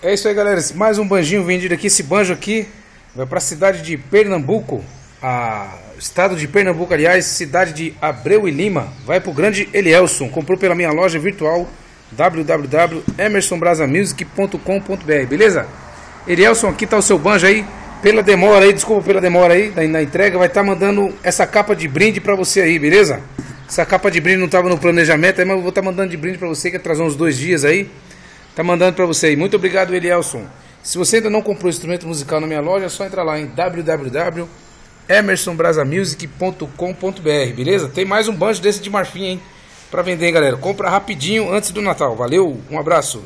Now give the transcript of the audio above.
É isso aí, galera, mais um banjinho vendido aqui. Esse banjo aqui vai para a cidade de Pernambuco, estado de Pernambuco, aliás, cidade de Abreu e Lima. Vai para o grande Elielson, comprou pela minha loja virtual www.emersonbrasamusic.com.br, beleza? Elielson, aqui está o seu banjo aí. Pela demora aí, desculpa pela demora aí na entrega, vai estar mandando essa capa de brinde para você aí, beleza? Essa capa de brinde não estava no planejamento aí, mas eu vou estar mandando de brinde para você, que atrasou uns 2 dias aí. Tá mandando para você aí. Muito obrigado, Elielson. Se você ainda não comprou instrumento musical na minha loja, é só entrar lá em www.emersonbrasamusic.com.br, beleza? Tem mais um banjo desse de marfim, hein? Para vender, hein, galera. Compra rapidinho antes do Natal. Valeu, um abraço.